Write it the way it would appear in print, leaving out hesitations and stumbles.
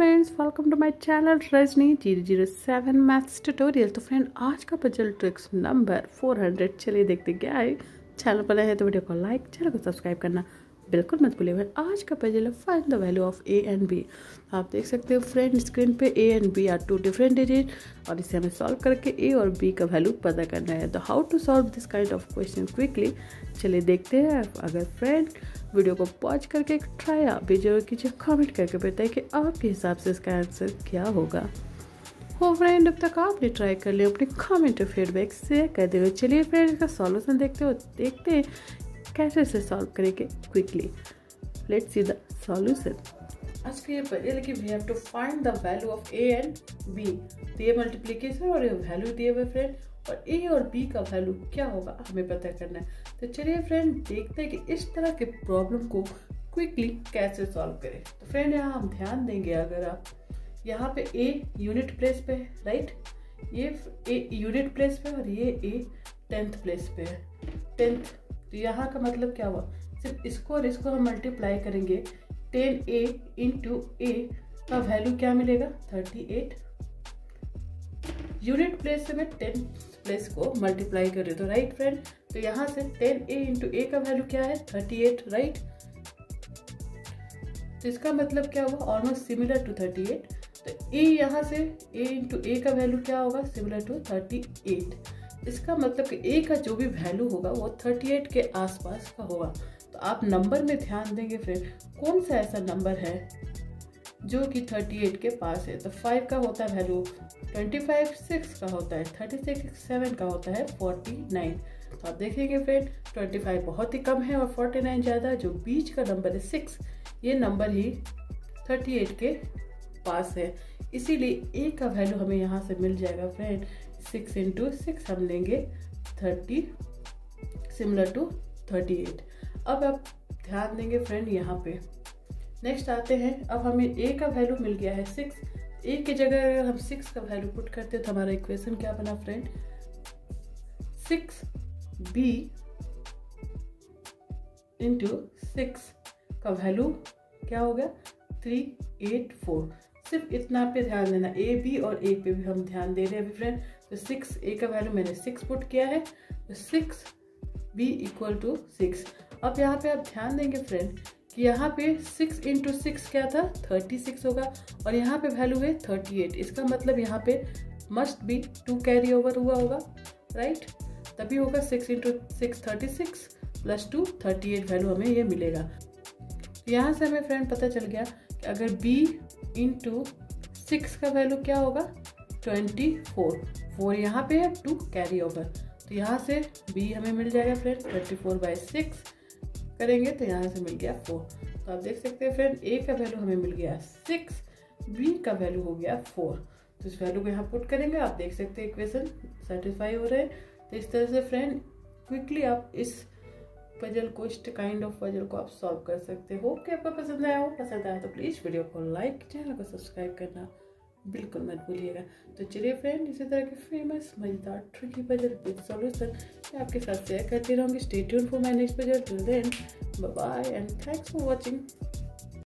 Friends, welcome to my channel रजनी007 maths tutorial. तो friend, आज का पजल ट्रिक्स नंबर 400 चलिए देखते क्या है। चैनल पर है तो वीडियो को लाइक, चैनल को सब्सक्राइब करना बिल्कुल मत भूलिए। आज का पजल है find the value of A and B. आप देख सकते हो फ्रेंड स्क्रीन पे A and B are two different digit और इसे हमें सॉल्व करके ए और बी का वैल्यू पता करना है। तो how to solve this kind of question quickly चलिए देखते हैं। अगर फ्रेंड वीडियो को पॉज करके एक ट्राई आप भी जरूर कीजिए, कमेंट करके बताइए कि आपके हिसाब से इसका आंसर क्या होगा। हो फ्रेंड, अब तक आपने ट्राई कर लिया, अपने कमेंट और फीडबैक शेयर कर दे। चलिए फ्रेंड इसका सॉल्यूशन देखते हैं कैसे इसे सॉल्व करेंगे quickly. Let's see the solution. आज के ये पजल कि we have to find the value of A and B. तो ये मल्टीप्लीकेशन और ये वैल्यू दिए हुए फ्रेंड, और ए और बी का वैल्यू क्या होगा हमें पता करना है। तो चलिए फ्रेंड देखते हैं कि इस तरह के प्रॉब्लम को क्विकली कैसे सॉल्व करें। तो फ्रेंड यहाँ हम ध्यान देंगे, अगर आप यहाँ पे ए यूनिट प्लेस पे है, राइट, ये ए यूनिट प्लेस पे और ये ए टेंथ प्लेस पे है। टेंथ तो यहाँ का मतलब क्या हुआ, सिर्फ इसको और इसको हम मल्टीप्लाई करेंगे। 10a इंटू ए का वैल्यू क्या मिलेगा, 38। यूनिट प्लेस से मैं 10 प्लेस को मल्टीप्लाई कर रही हूँ, तो राइट फ्रेंड, तो यहाँ से 10a इंटू ए का वैल्यू क्या है, 38, राइट। तो इसका मतलब क्या हुआ, ऑलमोस्ट सिमिलर टू 38। तो ए यहाँ से a इंटू ए का वैल्यू क्या होगा, सिमिलर टू 38। इसका मतलब कि ए का जो भी वैल्यू होगा वो 38 के आसपास का होगा। तो आप नंबर में ध्यान देंगे फ्रेंड, कौन सा ऐसा नंबर है जो कि 38 के पास है। तो 5 का होता है वैल्यू 25, 6 का होता है 36, 7 का होता है 49। तो आप देखेंगे फ्रेंड 25 बहुत ही कम है और 49 ज़्यादा, जो बीच का नंबर है 6, ये नंबर ही 38 के पास है। इसीलिए ए का वैल्यू हमें यहाँ से मिल जाएगा फ्रेंड 6 इंटू 6, हम लेंगे 30, सिमिलर टू 38। अब आप ध्यान देंगे फ्रेंड यहाँ पे, नेक्स्ट आते हैं। अब हमें ए का वैल्यू मिल गया है 6, ए की जगह अगर हम 6 का वैल्यू पुट करते हैं तो हमारा इक्वेशन क्या बना फ्रेंड, 6b इंटू 6 का वैल्यू क्या हो गया, 384। सिर्फ इतना पे ध्यान देना, ए बी और ए पे भी हम ध्यान दे रहे हैं अभी फ्रेंड। तो 6 ए का वैल्यू मैंने 6 पुट किया है, तो 6b इक्वल टू 6। अब यहाँ पे आप ध्यान देंगे फ्रेंड कि यहाँ पे 6 इंटू 6 क्या था, 36 होगा, और यहाँ पे वैल्यू है 38। इसका मतलब यहाँ पे मस्ट बी 2 कैरी ओवर हुआ होगा, राइट, तभी होगा 6 इंटू 6 36 प्लस 2 38 वैल्यू हमें ये मिलेगा। यहाँ से हमें फ्रेंड पता चल गया कि अगर b इंटू 6 का वैल्यू क्या होगा, 24, 4 यहाँ पे है 2 कैरी ओवर, तो यहाँ से b हमें मिल जाएगा फ्रेंड 34/6 करेंगे तो यहाँ से मिल गया 4। तो आप देख सकते हैं फ्रेंड a का वैल्यू हमें मिल गया 6, b का वैल्यू हो गया 4। तो इस वैल्यू को यहाँ पुट करेंगे, आप देख सकते हैं इक्वेशन सेटिस्फाई हो रहे हैं। तो इस तरह से फ्रेंड क्विकली आप इस पजल को, इस काइंड ऑफ पजल को आप सॉल्व कर सकते हो। कि आपको पसंद आया तो प्लीज़ वीडियो को लाइक, चैनल को सब्सक्राइब करना बिल्कुल मत भूलिएगा। तो चलिए फ्रेंड इसी तरह के फेमस मजेदार ट्रिकी पजल विद सॉल्यूशन मैं आपके साथ शेयर करती रहूँगी। Stay tuned for my next puzzle. Till then bye bye and thanks for watching.